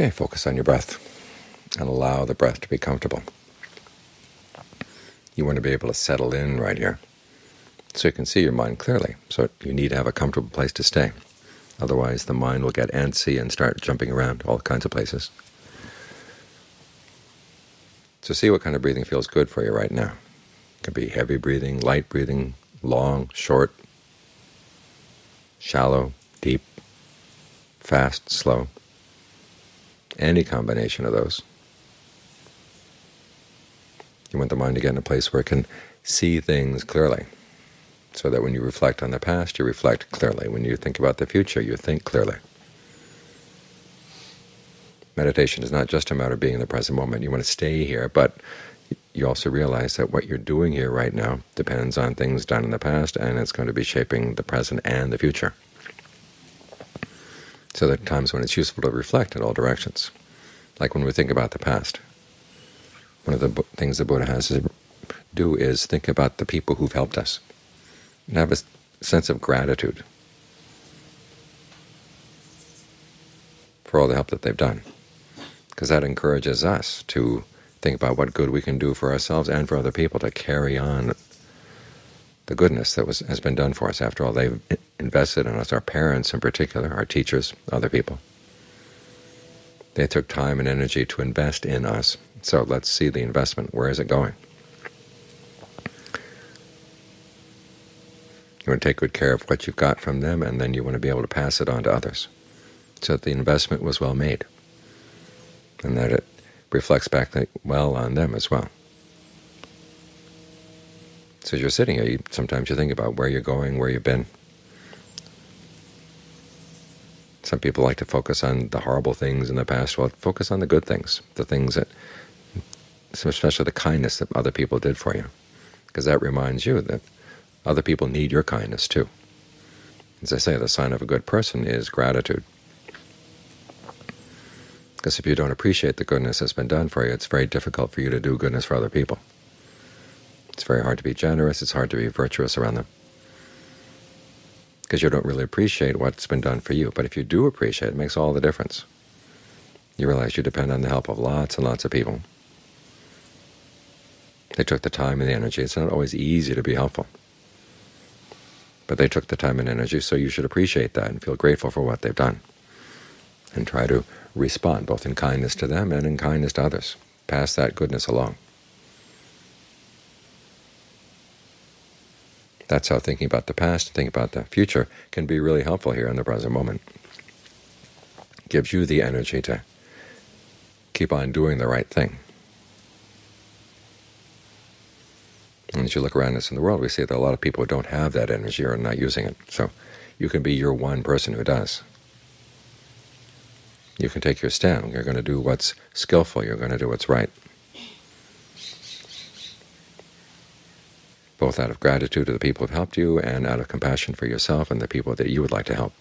Okay, focus on your breath and allow the breath to be comfortable. You want to be able to settle in right here so you can see your mind clearly, so you need to have a comfortable place to stay. Otherwise the mind will get antsy and start jumping around all kinds of places. So see what kind of breathing feels good for you right now. It could be heavy breathing, light breathing, long, short, shallow, deep, fast, slow, any combination of those. You want the mind to get in a place where it can see things clearly, so that when you reflect on the past, you reflect clearly. When you think about the future, you think clearly. Meditation is not just a matter of being in the present moment. You want to stay here, but you also realize that what you're doing here right now depends on things done in the past, and it's going to be shaping the present and the future. So there are times when it's useful to reflect in all directions, like when we think about the past. One of the things the Buddha has to do is think about the people who've helped us, and have a sense of gratitude for all the help that they've done, because that encourages us to think about what good we can do for ourselves and for other people to carry on the goodness that has been done for us. After all, they've invested in us, our parents in particular, our teachers, other people. They took time and energy to invest in us. So let's see the investment. Where is it going? You want to take good care of what you've got from them, and then you want to be able to pass it on to others, so that the investment was well made, and that it reflects back well on them as well. So as you're sitting here, sometimes you think about where you're going, where you've been. Some people like to focus on the horrible things in the past. Well, focus on the good things, the things that, especially the kindness that other people did for you, because that reminds you that other people need your kindness too. As I say, the sign of a good person is gratitude. Because if you don't appreciate the goodness that's been done for you, it's very difficult for you to do goodness for other people. It's very hard to be generous, it's hard to be virtuous around them, because you don't really appreciate what's been done for you. But if you do appreciate it, it makes all the difference. You realize you depend on the help of lots and lots of people. They took the time and the energy. It's not always easy to be helpful, but they took the time and energy, so you should appreciate that and feel grateful for what they've done, and try to respond both in kindness to them and in kindness to others. Pass that goodness along. That's how thinking about the past and thinking about the future can be really helpful here in the present moment. It gives you the energy to keep on doing the right thing. And as you look around us in the world, we see that a lot of people who don't have that energy or are not using it. So you can be your one person who does. You can take your stand. You're going to do what's skillful. You're going to do what's right, both out of gratitude to the people who've helped you and out of compassion for yourself and the people that you would like to help.